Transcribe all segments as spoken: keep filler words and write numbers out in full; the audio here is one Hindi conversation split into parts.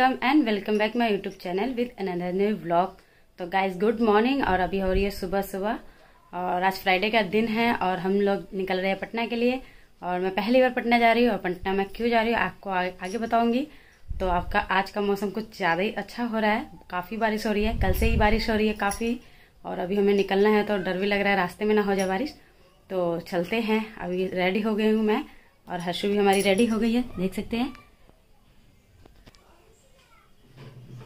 Welcome and welcome back my YouTube channel with another new vlog. तो गाइस गुड मॉर्निंग, और अभी हो रही है सुबह सुबह, और आज फ्राइडे का दिन है और हम लोग निकल रहे हैं पटना के लिए। और मैं पहली बार पटना जा रही हूँ, और पटना में क्यों जा रही हूँ आपको आ, आगे बताऊँगी। तो आपका आज का मौसम कुछ ज़्यादा ही अच्छा हो रहा है, काफ़ी बारिश हो रही है, कल से ही बारिश हो रही है काफ़ी, और अभी हमें निकलना है तो डर भी लग रहा है रास्ते में ना हो जाए बारिश। तो चलते हैं, अभी रेडी हो गई हूँ मैं, और हर्षु भी हमारी रेडी हो गई है, देख सकते हैं।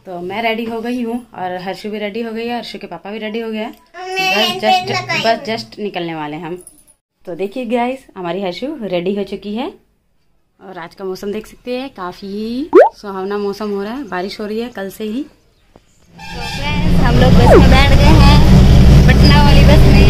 तो मैं रेडी हो गई हूँ और हर्षु भी रेडी हो गई है, हर्षु के पापा भी रेडी हो गए हैं। बस जस्ट बस जस्ट निकलने वाले हैं हम। तो देखिए गाइस, हमारी हर्षु रेडी हो चुकी है, और आज का मौसम देख सकते हैं, काफ़ी सुहावना मौसम हो रहा है, बारिश हो रही है कल से ही। तो हम लोग बस में बैठ गए हैं, पटना वाली बस में।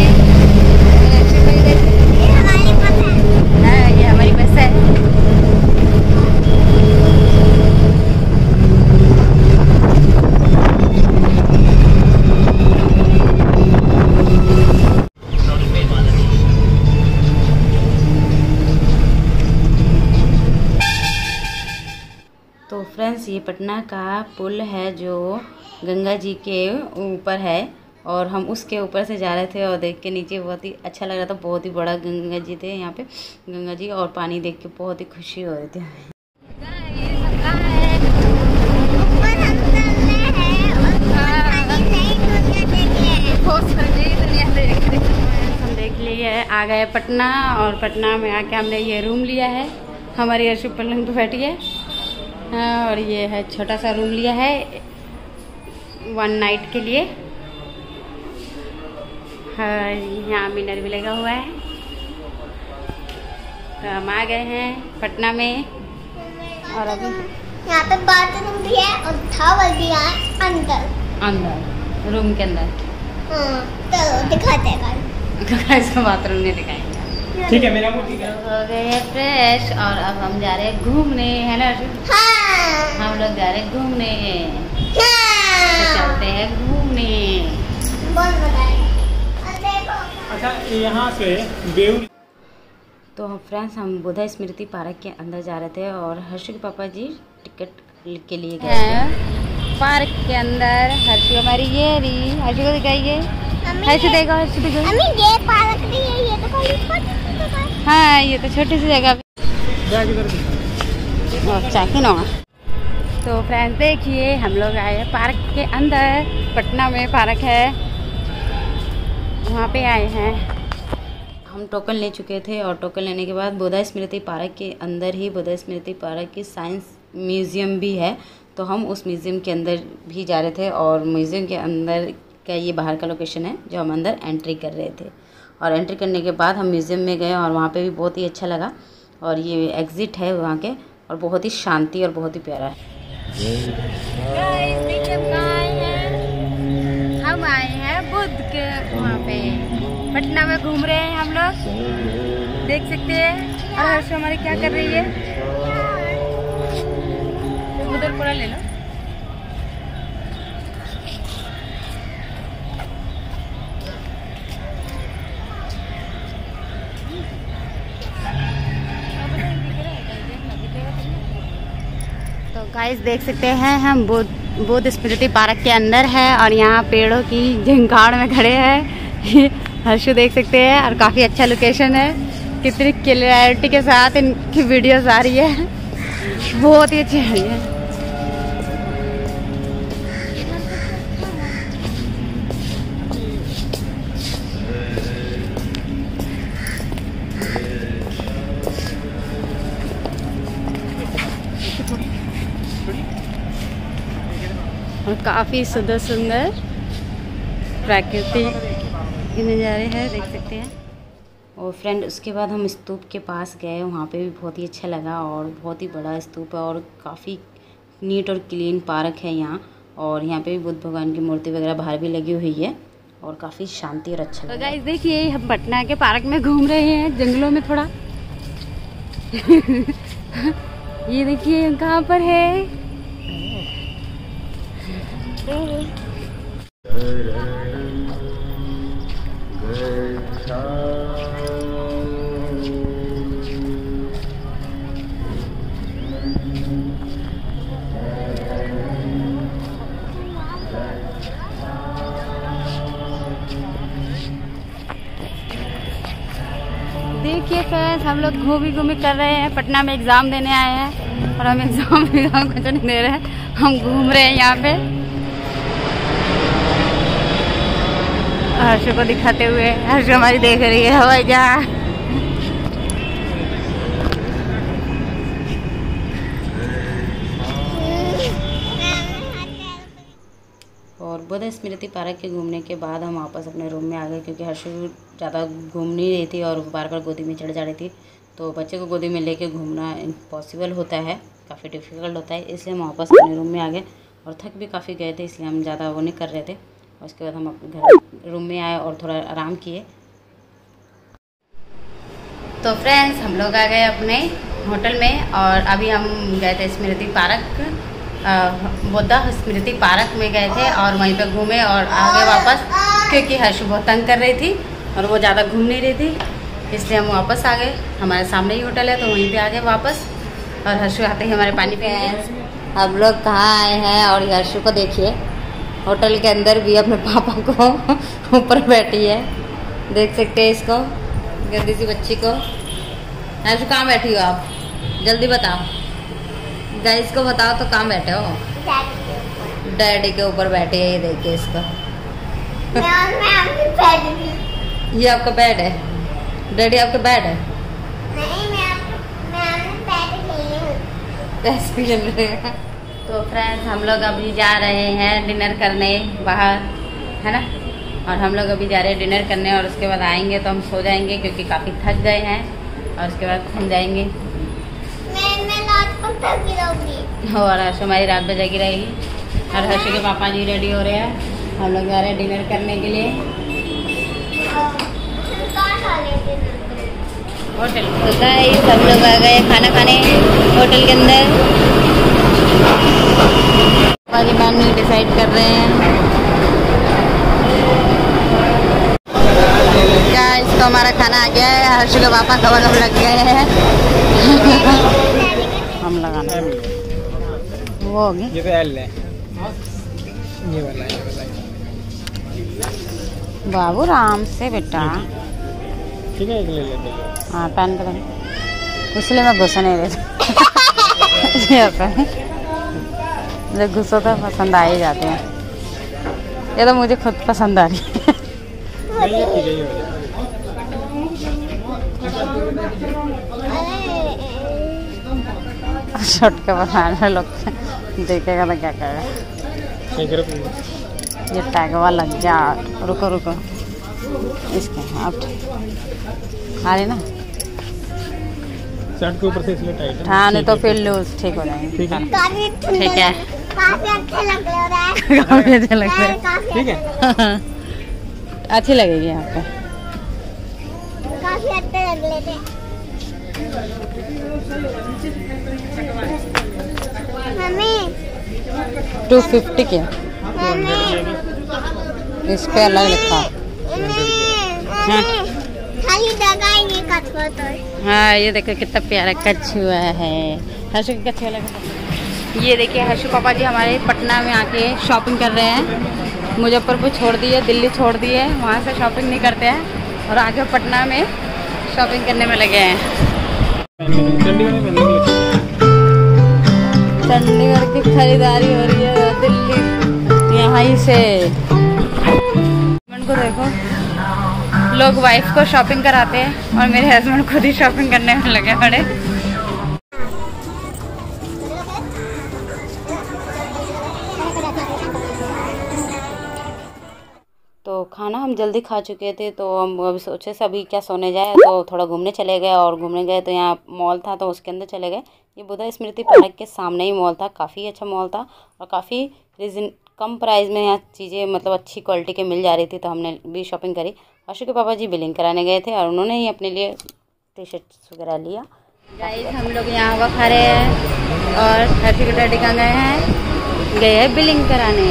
तो फ्रेंड्स, ये पटना का पुल है जो गंगा जी के ऊपर है, और हम उसके ऊपर से जा रहे थे, और देख के नीचे बहुत ही अच्छा लग रहा था। बहुत ही बड़ा गंगा जी थे यहाँ पे, गंगा जी, और पानी देख के बहुत ही खुशी हो रही थी हमें। हम देख लिए आ गए पटना, और पटना में आके हमने ये रूम लिया है। हमारी हर्षु पलंग पे बैठी है, और ये है छोटा सा रूम लिया है वन नाइट के लिए। यहाँ मिनर भी लगा हुआ है। तो हम आ गए हैं पटना में, और अभी यहाँ पे बाथरूम भी है और टॉवल भी है अंदर अंदर रूम के अंदर। हाँ, तो दिखाते हैं बाथरूम नहीं दिखाएंगे, ठीक है मेरा। हो गए फ्रेश, और अब हम जा रहे हैं घूमने, है ना? हाँ। हम लोग जा रहे हैं घूमने। हाँ। तो चलते हैं घूमने। अच्छा यहाँ से बेउ। तो हम फ्रेंड्स हम बुद्धा स्मृति पार्क के अंदर जा रहे थे, और हर्ष के पापा जी टिकट के लिए गए थे पार्क के अंदर। हर्ष हमारी ये रही, हर्ष को दिखाइए, हर्ष देखो, हर्ष देखो, ये पार्क नहीं है, ये देखो ये पार्क। हाँ, ये तो छोटी सी जगह चाहिए ना। तो फ्रेंड्स देखिए, हम लोग आए हैं पार्क के अंदर, पटना में पार्क है, वहाँ पे आए हैं। हम टोकन ले चुके थे, और टोकन लेने के बाद बुद्धा स्मृति पार्क के अंदर ही बुद्धा स्मृति पार्क की साइंस म्यूज़ियम भी है, तो हम उस म्यूज़ियम के अंदर भी जा रहे थे। और म्यूज़ियम के अंदर का ये बाहर का लोकेशन है जो हम अंदर एंट्री कर रहे थे, और एंट्री करने के बाद हम म्यूज़ियम में गए, और वहाँ पे भी बहुत ही अच्छा लगा। और ये एग्ज़िट है वहाँ के, और बहुत ही शांति और बहुत ही प्यारा है। हम आए हैं बुद्ध के वहाँ पे, पटना में घूम रहे हैं हम लोग, देख सकते हैं। और हर्ष हमारे क्या कर रही है, उधर पूरा ले लो। गाइस देख सकते हैं, हम बुद्ध बुद्ध स्मृति पार्क के अंदर है, और यहाँ पेड़ों की झंकार में खड़े हैं हर्षु, देख सकते हैं। और काफ़ी अच्छा लोकेशन है, कितनी क्लियरिटी के साथ इनकी वीडियोस आ रही है, बहुत ही अच्छी है। और काफ़ी सुंदर सुंदर प्राकृतिक नज़ारे हैं, देख सकते हैं। और फ्रेंड उसके बाद हम स्तूप के पास गए, वहाँ पे भी बहुत ही अच्छा लगा, और बहुत ही बड़ा स्तूप है, और काफ़ी नीट और क्लीन पार्क है यहाँ। और यहाँ पे भी बुद्ध भगवान की मूर्ति वगैरह बाहर भी लगी हुई है, और काफ़ी शांति और अच्छा लगा। गाइस देखिए, हम पटना के पार्क में घूम रहे हैं, जंगलों में थोड़ा। ये देखिए कहाँ पर है। Thank you. देखिए फ्रेंड्स, हम लोग घूमी घूमी कर रहे हैं। पटना में एग्ज़ाम देने आए हैं और हम एग्ज़ाम एग्ज़ाम कुछ नहीं दे रहे हैं, हम घूम रहे हैं यहाँ पे हर्ष को दिखाते हुए। हर्ष हमारी देख रही है हवाई जहाज। और बुद्धा स्मृति पार्क के घूमने के बाद हम वापस अपने रूम में आ गए, क्योंकि हर्ष ज़्यादा घूम नहीं रही थी और बार बार गोदी में चढ़ जा रही थी, तो बच्चे को गोदी में लेके घूमना इम्पॉसिबल होता है, काफ़ी डिफ़िकल्ट होता है। इसलिए हम वापस अपने रूम में आ गए और थक भी काफ़ी गए थे, इसलिए हम ज़्यादा वो नहीं कर रहे थे। उसके बाद हम अपने घर रूम में आए और थोड़ा आराम किए। तो फ्रेंड्स, हम लोग आ गए अपने होटल में और अभी हम गए थे स्मृति पार्क, बुद्धा स्मृति पार्क में गए थे और वहीं पे घूमे और आ गए वापस, क्योंकि हर्ष बहुत तंग कर रही थी और वो ज़्यादा घूम नहीं रही थी, इसलिए हम वापस आ गए। हमारे सामने ही होटल है तो वहीं पे आ गए वापस और हर्ष आते ही हमारे पानी पे आए। हम लोग कहाँ आए हैं और हर्ष को देखिए, होटल के अंदर भी अपने पापा को ऊपर बैठी है, देख सकते हैं इसको, गंदी सी बच्ची को। हर्ष, कहाँ बैठी हो आप? जल्दी बताओ, गाइस को बताओ तो कहाँ बैठे हो? डैडी के ऊपर बैठे है, ये देखिए इसको। ये आपका बेड है? डैडी आपका बेड है? नहीं, मैं मैं नहीं हूँ। तो फ्रेंड्स, हम लोग अभी जा रहे हैं डिनर करने बाहर, है ना, और हम लोग अभी जा रहे हैं डिनर करने और उसके बाद आएंगे तो हम सो जाएंगे, क्योंकि काफ़ी थक गए हैं और उसके बाद हम जाएंगे। और हर्ष हमारी रात में जगी रहेगी और हर्ष के पापा जी रेडी हो रहे हैं, हम लोग जा रहे हैं डिनर करने के लिए। होटल सब लोग आ गए खाना खाने होटल के अंदर। पापा जी मेन्यू डिसाइड कर रहे हैं। क्या इसको हमारा खाना आ गया है? हर्ष के पापा कब कब लग गए हैं। हम लगाना वो हो गया, ये पे एल है, ये वाला ये वाला बाबू राम से बेटा, ठीक है, एक ले लेते हैं। हाँ, पैन पे इसलिए मैं गुस्सा नहीं रहता। मुझे गुस्सा तो पसंद आ ही जाते हैं, ये तो मुझे खुद पसंद आ रही है। शॉर्ट का बनाना लोग देखेगा तो क्या करेगा, ये टैगवा लग जा। रुको रुको, इसके आप आ रहे ना शर्ट के ऊपर से, इसलिए टाइट। हाँ, नहीं तो फिर लूज ठीक हो जाएंगे। ठीक है, ठीक है, काफी अच्छे लग रहा है, काफी अच्छे लग रहे हैं। ठीक है, अच्छी लगेगी यहाँ पे, काफी अच्छे लग रहे थे। टू फिफ्टी के इस पे अलग लिखा है। हाँ, ये देखो कितना प्यारा कछुआ है। हर्षु के कछुआ लगा। ये देखिए हर्षु पापा जी हमारे पटना में आके शॉपिंग कर रहे हैं। मुजफ्फरपुर छोड़ दिए, दिल्ली छोड़ दिए, वहाँ से शॉपिंग नहीं करते हैं और आगे पटना में शॉपिंग करने में लगे हैं। चंडीगढ़ की खरीदारी हो रही है दिल्ली, यहाँ ही से। हस्बैंड को देखो, लोग वाइफ को शॉपिंग कराते हैं और मेरे हस्बैंड खुद ही शॉपिंग करने में लगे पड़े। तो खाना हम जल्दी खा चुके थे, तो हम अभी सोचे सभी क्या सोने जाए, तो थोड़ा घूमने चले गए और घूमने गए तो यहाँ मॉल था तो उसके अंदर चले गए। ये बुद्धा स्मृति पार्क के सामने ही मॉल था, काफ़ी अच्छा मॉल था और काफ़ी रीजन कम प्राइस में यहाँ चीज़ें मतलब अच्छी क्वालिटी के मिल जा रही थी, तो हमने भी शॉपिंग करी। अशोक के पापा जी बिलिंग कराने गए थे और उन्होंने ही अपने लिए टी शर्ट्स वगैरह लिया। गाइस, हम लोग यहाँ हवा खा रहे हैं और हर्षिक डैडी कहाँ गए हैं? गए हैं बिलिंग कराने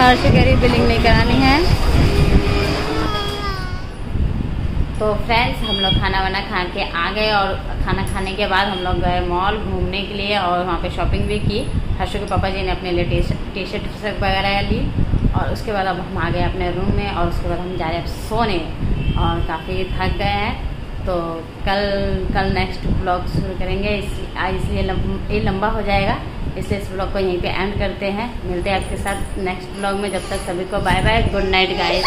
और शुगरी बिलिंग नहीं करानी है। तो फ्रेंड्स, हम लोग खाना वाना खा के आ गए और खाना खाने के बाद हम लोग गए मॉल घूमने के लिए और वहाँ पे शॉपिंग भी की। हर्षु के पापा जी ने अपने लिए टी शर्ट वगैरह ली और उसके बाद अब हम आ गए अपने रूम में और उसके बाद हम जा रहे हैं सोने और काफ़ी थक गए हैं। तो कल कल नेक्स्ट ब्लॉग शुरू करेंगे, इसलिए ये लंबा हो जाएगा, इसलिए इस ब्लॉग को यहीं पे एंड करते हैं। मिलते हैं आपके साथ नेक्स्ट ब्लॉग में, जब तक सभी को bye bye, good night guys.